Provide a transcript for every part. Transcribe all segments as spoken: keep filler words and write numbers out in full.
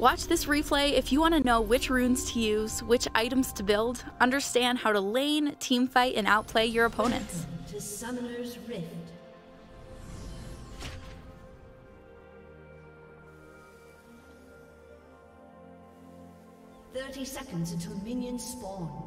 Watch this replay if you want to know which runes to use, which items to build, understand how to lane, teamfight, and outplay your opponents. Welcome to Summoner's Rift. thirty seconds until minions spawn.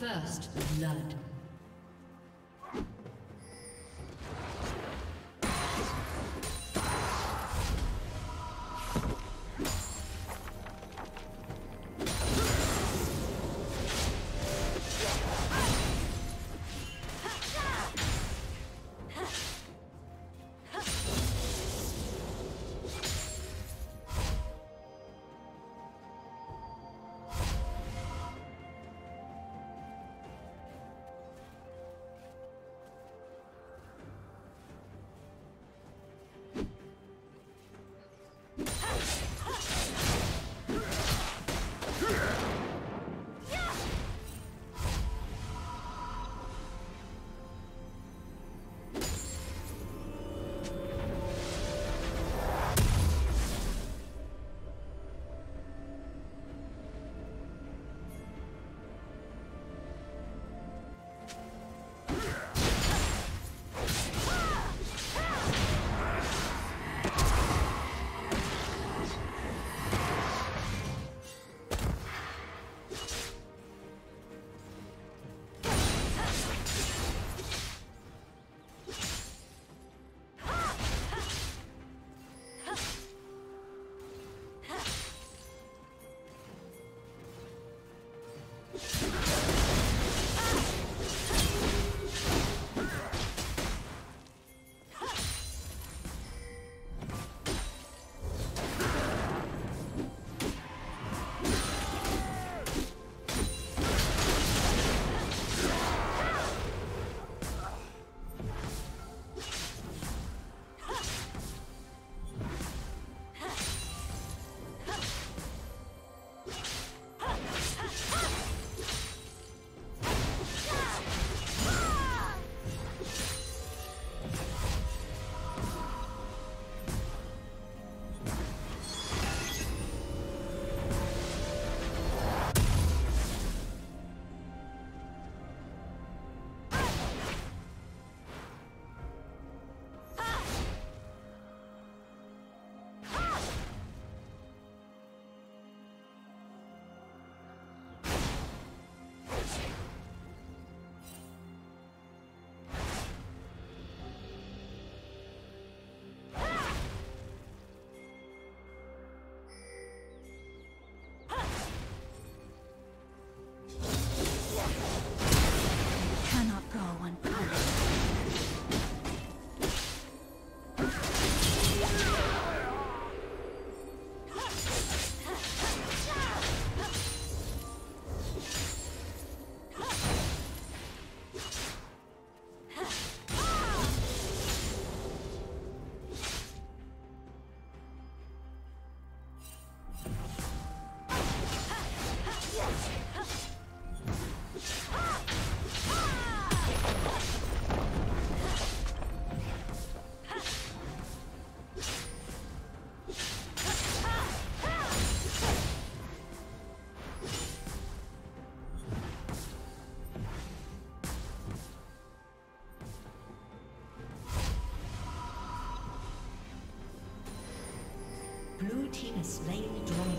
First blood. Blue team has slain the dragon.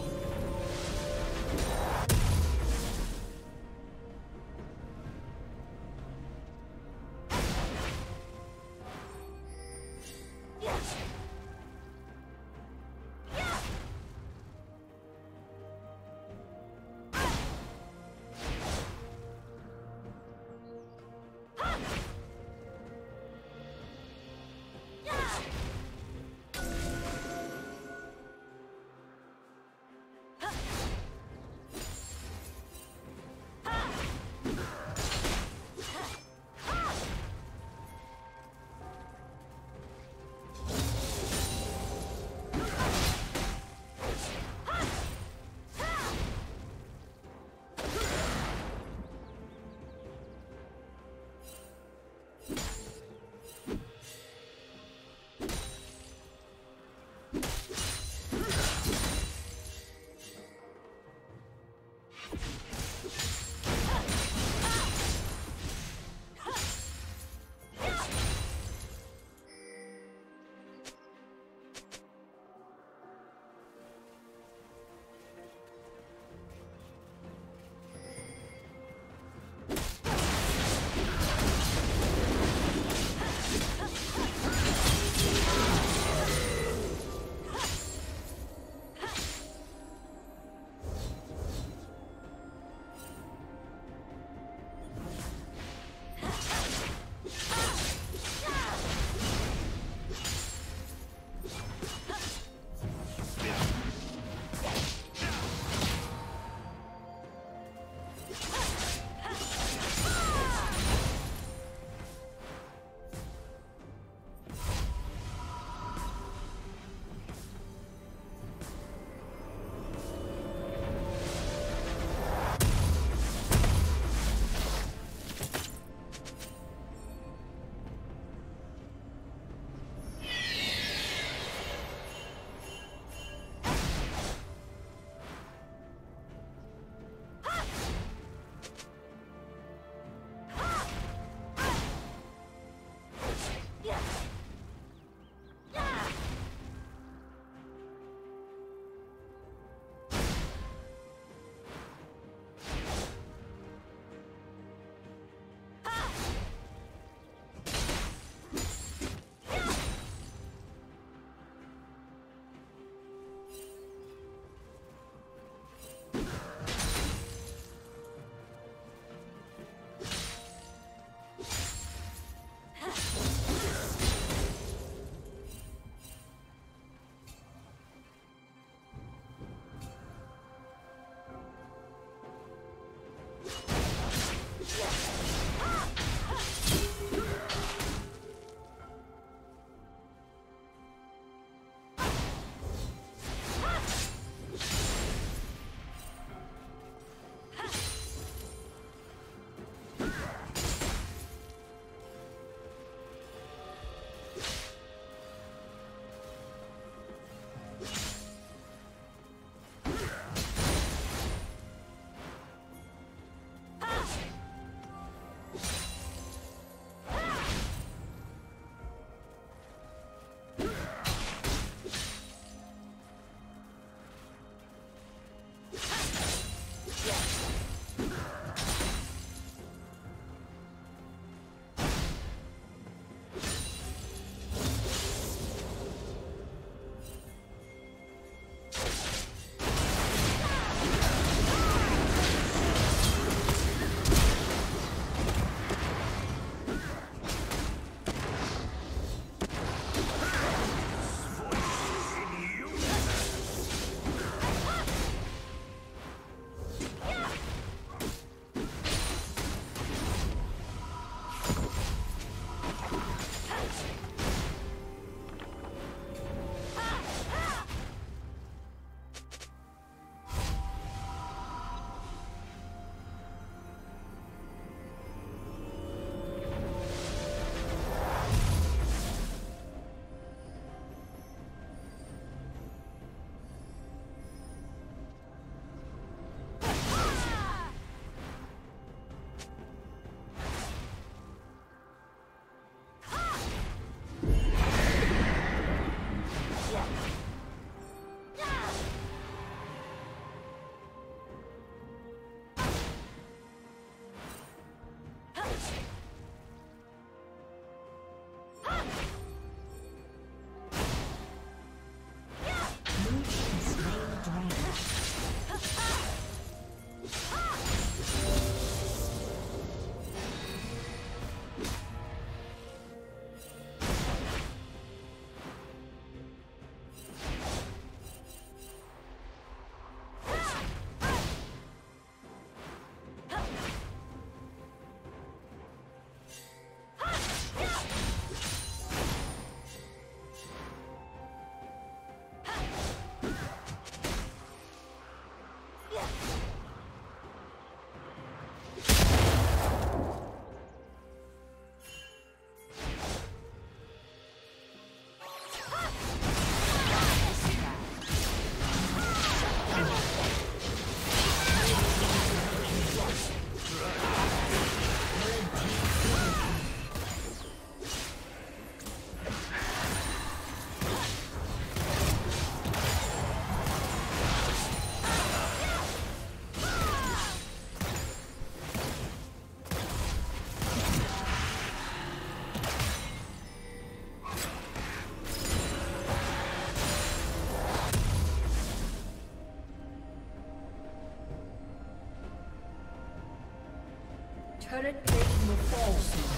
Turret plate will fall soon.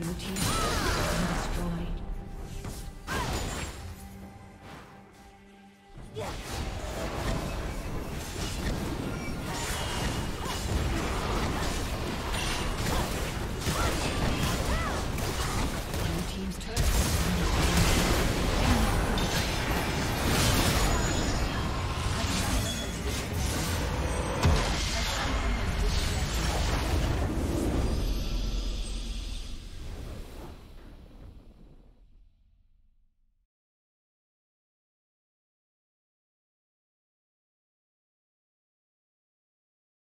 Blue team.